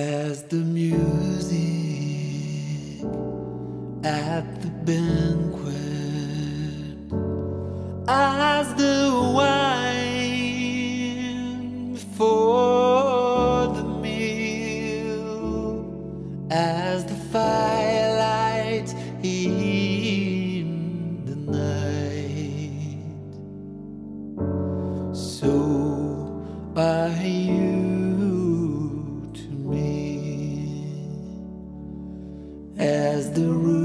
As the music at the banquet, as the wine before the meal, as the firelight in the night, so are you. As the room